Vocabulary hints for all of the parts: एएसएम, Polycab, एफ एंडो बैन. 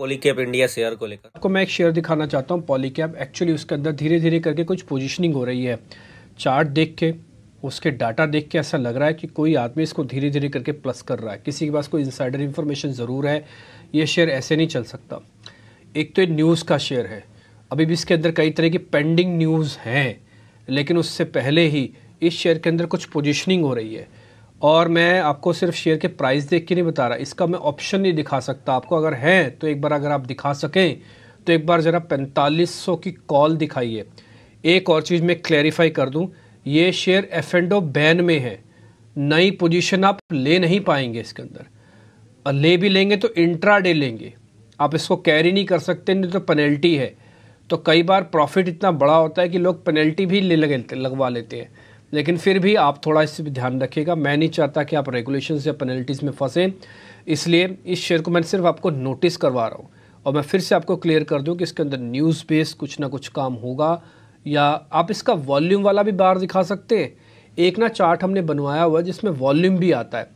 Polycab India share को लेकर। आपको मैं एक शेयर दिखाना चाहता हूँ पॉलीकैब। एक्चुअली उसके अंदर धीरे धीरे करके कुछ पोजीशनिंग हो रही है। चार्ट देख के, उसके डाटा देख के ऐसा लग रहा है कि कोई आदमी इसको धीरे धीरे करके प्लस कर रहा है। किसी के पास कोई इनसाइडर इन्फॉर्मेशन ज़रूर है, ये शेयर ऐसे नहीं चल सकता। एक तो ये न्यूज़ का शेयर है, अभी भी इसके अंदर कई तरह की पेंडिंग न्यूज़ हैं, लेकिन उससे पहले ही इस शेयर के अंदर कुछ पोजीशनिंग हो रही है। और मैं आपको सिर्फ शेयर के प्राइस देख के नहीं बता रहा, इसका मैं ऑप्शन नहीं दिखा सकता आपको। अगर हैं तो एक बार, अगर आप दिखा सकें तो एक बार ज़रा 4500 की कॉल दिखाइए। एक और चीज़ मैं क्लैरिफाई कर दूँ, ये शेयर एफ एंडो बैन में है, नई पोजीशन आप ले नहीं पाएंगे इसके अंदर, और ले भी लेंगे तो इंट्राडे लेंगे, आप इसको कैरी नहीं कर सकते, नहीं तो पेनल्टी है। तो कई बार प्रॉफिट इतना बड़ा होता है कि लोग पेनल्टी भी लगवा लेते हैं, लेकिन फिर भी आप थोड़ा इस पर ध्यान रखिएगा। मैं नहीं चाहता कि आप रेगुलेशंस या पेनल्टीज़ में फंसें, इसलिए इस शेयर को मैं सिर्फ आपको नोटिस करवा रहा हूँ। और मैं फिर से आपको क्लियर कर दूँ कि इसके अंदर न्यूज़ बेस कुछ ना कुछ काम होगा, या आप इसका वॉल्यूम वाला भी बाहर दिखा सकते हैं। एक ना चार्ट हमने बनवाया हुआ है जिसमें वॉल्यूम भी आता है,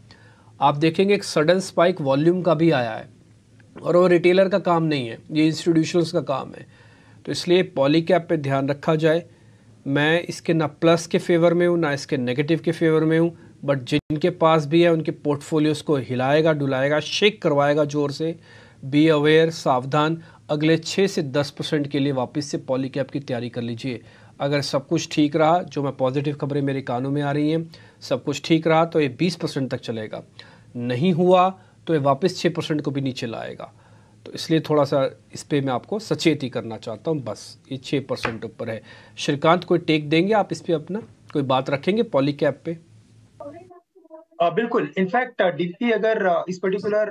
आप देखेंगे एक सडन स्पाइक वॉल्यूम का भी आया है, और वो रिटेलर का काम नहीं है, ये इंस्टीट्यूशंस का काम है। तो इसलिए पॉलीकैब पे ध्यान रखा जाए। मैं इसके ना प्लस के फेवर में हूँ, ना इसके नेगेटिव के फेवर में हूँ, बट जिनके पास भी है उनके पोर्टफोलियोज़ को हिलाएगा, डुलाएगा, शेक करवाएगा ज़ोर से। बी अवेयर, सावधान। अगले 6 से 10% के लिए वापस से पॉलीकैब की तैयारी कर लीजिए। अगर सब कुछ ठीक रहा, जो मैं पॉजिटिव खबरें मेरे कानों में आ रही हैं, सब कुछ ठीक रहा तो ये 20% तक चलेगा, नहीं हुआ तो ये वापस 6% को भी नीचे लाएगा। तो इसलिए थोड़ा सा इस पर मैं आपको सचेत ही करना चाहता हूँ। बस ये 6% ऊपर है। श्रीकांत, कोई टेक देंगे आप इस पर, अपना कोई बात रखेंगे पॉलीकैब पे? बिल्कुल। इनफैक्ट डीपी अगर इस पर्टिकुलर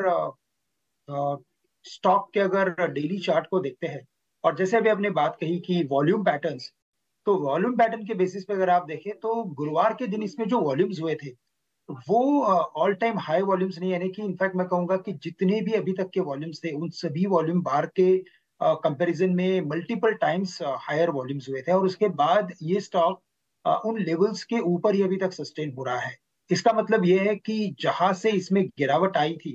स्टॉक के अगर डेली चार्ट को देखते हैं, और जैसे अभी आपने बात कही कि वॉल्यूम पैटर्न्स, तो वॉल्यूम पैटर्न के बेसिस पे अगर आप देखें तो गुरुवार के दिन इसमें जो वॉल्यूम्स हुए थे वो ऑल टाइम हाई वॉल्यूम्स नहीं, यानी कि इनफैक्ट मैं कहूंगा कि जितने भी अभी तक के वॉल्यूम्स थे उन सभी वॉल्यूम बार के कंपैरिजन में मल्टीपल टाइम्स हायर वॉल्यूम्स हुए थे, और उसके बाद ये स्टॉक उन लेवल्स के ऊपर ही अभी तक सस्टेन हो रहा है। इसका मतलब ये है कि जहां से इसमें गिरावट आई थी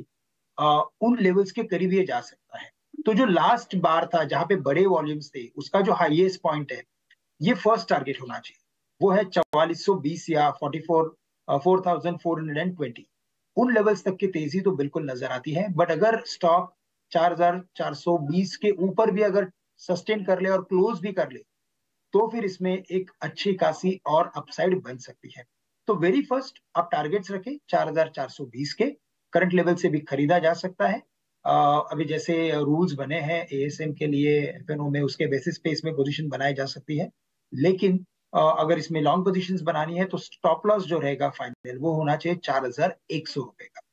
उन लेवल्स के करीब ये जा सकता है। तो जो लास्ट बार था जहाँ पे बड़े वॉल्यूम्स थे, उसका जो हाईएस्ट पॉइंट है ये फर्स्ट टारगेट होना चाहिए, वो है 4420 या 44,420। उन लेवल्स तक की तेजी तो बिल्कुल नजर आती है, बट अगर स्टॉक 4420 के ऊपर भी अगर सस्टेन कर ले और क्लोज भी कर ले तो फिर इसमें एक अच्छी खासी और अपसाइड बन सकती है। तो वेरी फर्स्ट आप टारगेट्स रखें 4420 के, करंट लेवल से भी खरीदा जा सकता है। अभी जैसे रूल्स बने हैं एएसएम के लिए एफ एंडो में, उसके बेसिस पे इसमें पोजीशन बनाई जा सकती है, लेकिन अगर इसमें लॉन्ग पोजीशंस बनानी है तो स्टॉप लॉस जो रहेगा फाइनल वो होना चाहिए 4100 रुपए का।